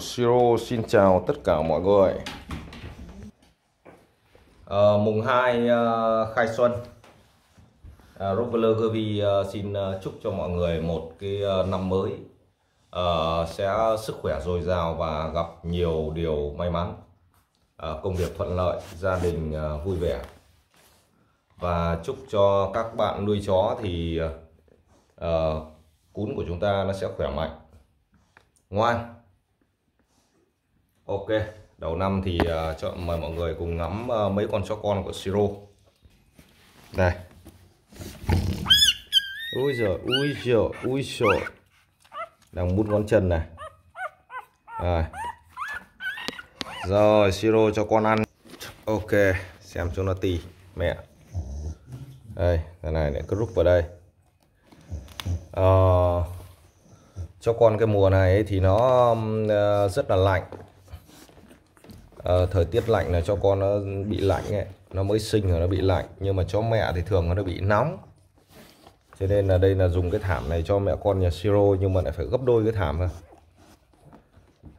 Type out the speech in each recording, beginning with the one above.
Siro xin chào tất cả mọi người. Mùng 2 khai xuân, Rottweiler Gervi xin chúc cho mọi người một cái năm mới sẽ sức khỏe dồi dào và gặp nhiều điều may mắn, công việc thuận lợi, gia đình vui vẻ. Và chúc cho các bạn nuôi chó thì cún của chúng ta nó sẽ khỏe mạnh, ngoan. Ok, đầu năm thì mời mọi người cùng ngắm mấy con chó con của Siro. Đây. Ui giời, ui giời, ui giời. Đang mút ngón chân này. Rồi. Rồi, Siro cho con ăn. Ok, xem chúng nó tì mẹ. Đây, cái này lại cứ rút vào đây. Chó con cái mùa này ấy thì nó rất là lạnh. Thời tiết lạnh là chó con nó bị lạnh ấy. Nó mới sinh rồi nó bị lạnh. Nhưng mà chó mẹ thì thường nó bị nóng. Cho nên là đây là dùng cái thảm này cho mẹ con nhà Siro. Nhưng mà lại phải gấp đôi cái thảm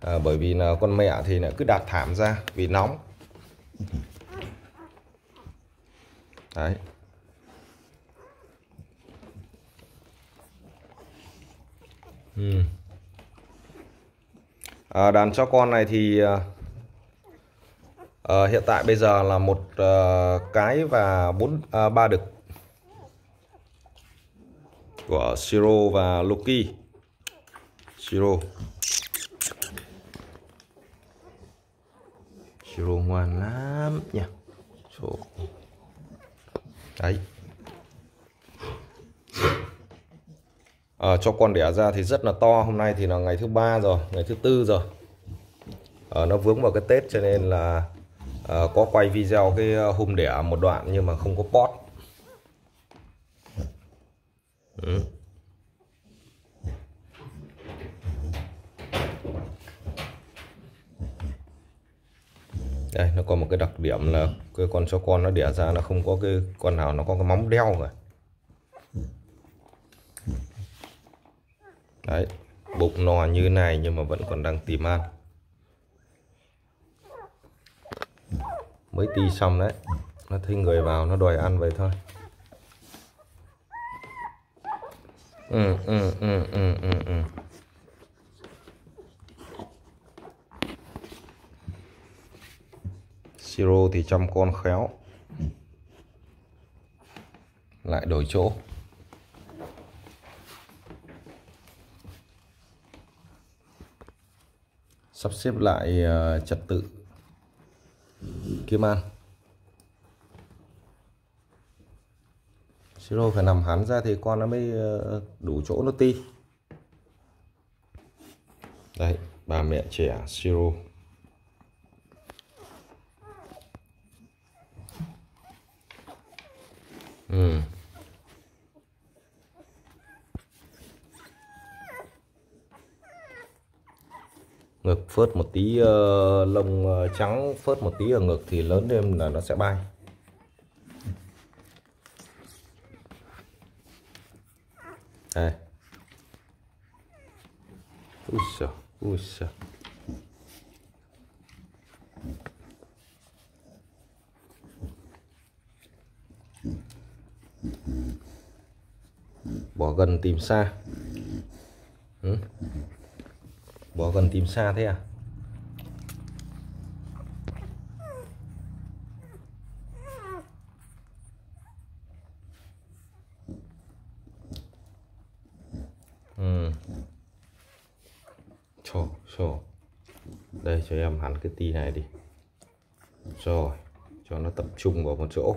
thôi. Bởi vì là con mẹ thì lại cứ đặt thảm ra vì nóng. Đấy. Đàn chó con này thì hiện tại bây giờ là một cái và ba đực của Siro và Loki. Siro ngoan lắm nha. Đấy. Cho con đẻ ra thì rất là to. Hôm nay thì là ngày thứ ba rồi, ngày thứ tư rồi. Nó vướng vào cái Tết cho nên là có quay video cái hôm đẻ một đoạn nhưng mà không có post. Đây, nó có một cái đặc điểm là cái con chó con nó đẻ ra nó không có cái con nào nó có cái móng đeo rồi. Đấy, bụng no như thế này nhưng mà vẫn còn đang tìm ăn. Mới ti xong đấy, nó thấy người vào nó đòi ăn vậy thôi. Siro thì chăm con khéo. Lại đổi chỗ. Sắp xếp lại trật tự kiếm ăn. Siro phải nằm hẳn ra thì con nó mới đủ chỗ nó ti. Đây, bà mẹ trẻ Siro. Ngực phớt một tí, lông trắng phớt một tí ở ngực thì lớn đêm là nó sẽ bay. Đây. Úi giời, úi giời. Bỏ gần tìm xa. Bỏ gần tìm xa thế à? Đây cho em hắn cái tí này đi. Rồi, cho nó tập trung vào một chỗ.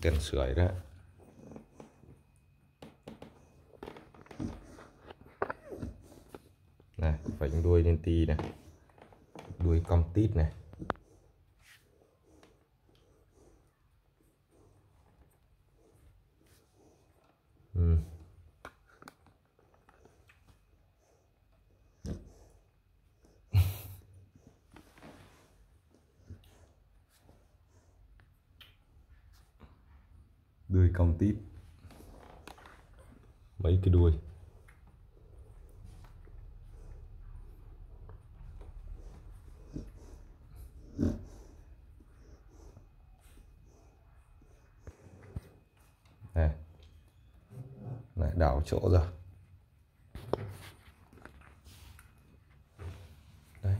Tiền sưởi đó. Này, vành đuôi lên tì này. Đuôi cong tít này. đuôi cong tít, mấy cái đuôi. Này, này đảo chỗ rồi. Đây.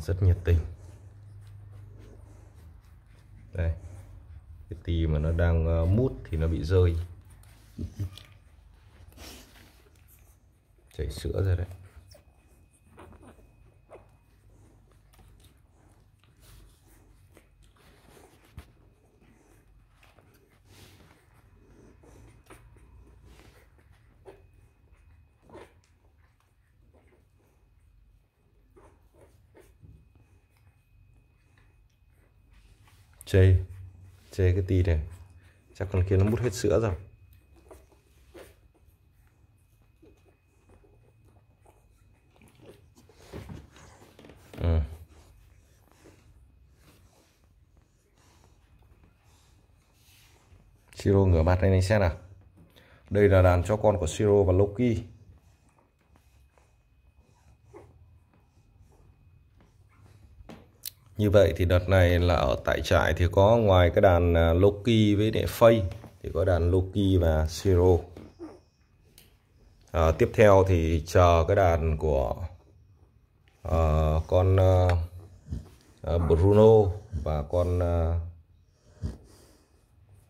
Rất nhiệt tình. Đây, cái tì mà nó đang mút thì nó bị rơi, chảy sữa ra đấy. Chê cái tì này. Chắc con kia nó mút hết sữa rồi. Ừ. Siro ngửa mặt lên anh xem nào. Đây là đàn chó con của Siro và Loki. Như vậy thì đợt này là ở tại trại thì có ngoài cái đàn Loki với đệ Phây thì có đàn Loki và Siro. Tiếp theo thì chờ cái đàn của con Bruno và con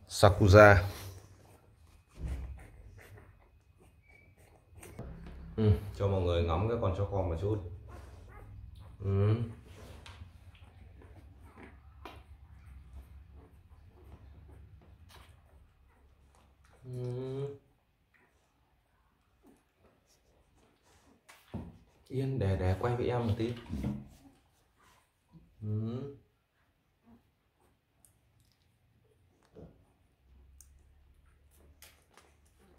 Sakuza. Cho mọi người ngắm cái con chó con một chút. Yên để quay với em một tí.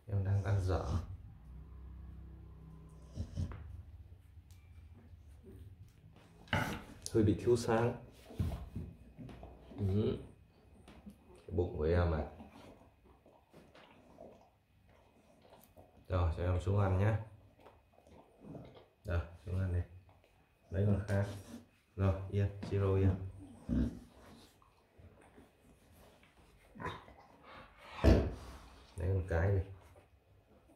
Em đang ăn dở. Hơi bị thiếu sáng. Cái bụng của em ạ. Rồi, cho em xuống ăn nhé. Rồi, xuống ăn đi. Lấy con khác. Rồi, yên, Siro yên. Lấy con cái đi.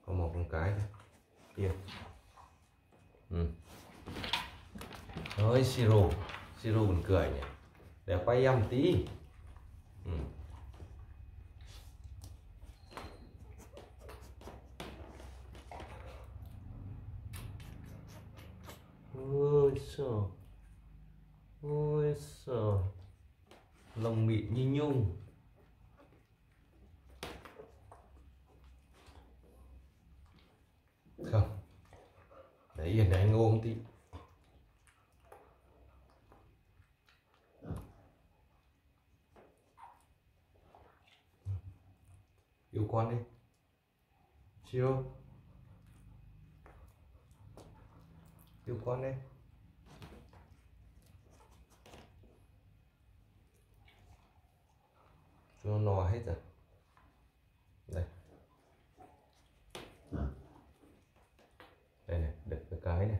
Có một con cái thôi. Yên. Ôi, Siro. Siro buồn cười nhỉ. Để quay em một tí. Ôi sờ, lông mịn như nhung. Không, để yên để anh ôm tí. Yêu con đi Siro. Yêu con đi. Nó no hết rồi. Đây. Đây này, đực cái này.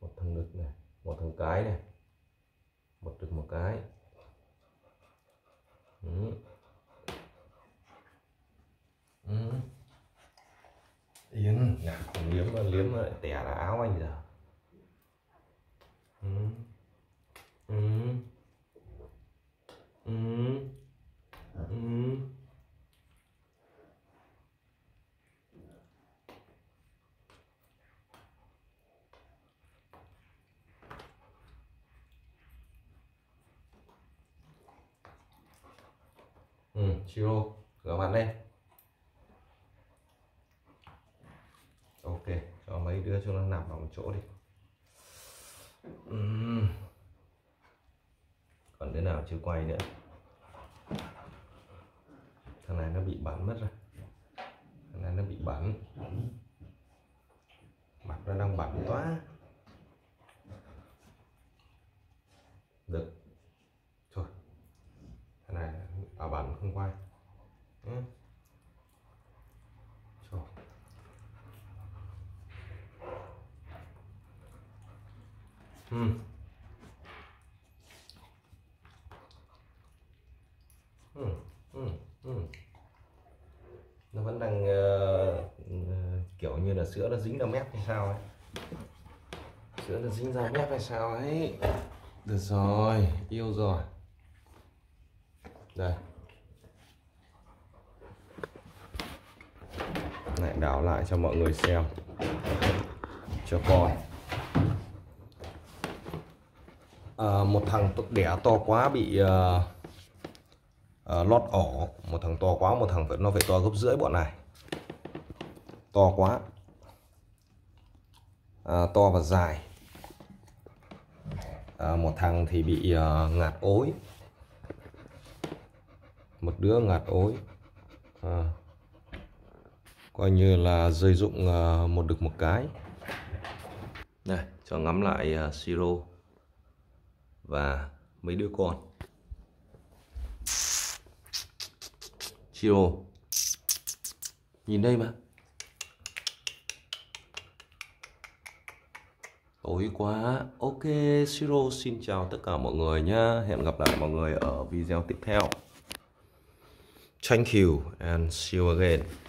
Một thằng đực này, một thằng cái này. Một đực một cái. Yến, liếm lại tè là áo anh giờ. Siro, rửa mặt lên. mấy đứa cho nó nằm vào một chỗ đi. Còn đứa nào chưa quay nữa. Thằng này nó bị bắn mất rồi. Thằng này nó bị bắn. Mặt nó đang bắn toá. Được. Thôi. Thằng này ở bắn không quay. Thôi. Nó vẫn đang kiểu như là sữa nó dính vào mép hay sao ấy. Sữa nó dính vào mép hay sao ấy. Được rồi, yêu rồi. Đây. Lại đảo lại cho mọi người xem. Cho coi. Một thằng đẻ to quá bị lót ổ. Một thằng to quá, một thằng nó phải to gấp rưỡi bọn này. To quá, to và dài. Một thằng thì bị ngạt ối. Một đứa ngạt ối, coi như là rơi dụng một đực một cái. Đây, cho ngắm lại Siro và mấy đứa con. Siro nhìn đây mà, tối quá. Ok, Siro xin chào tất cả mọi người nhá, hẹn gặp lại mọi người ở video tiếp theo. Thank you and see you again.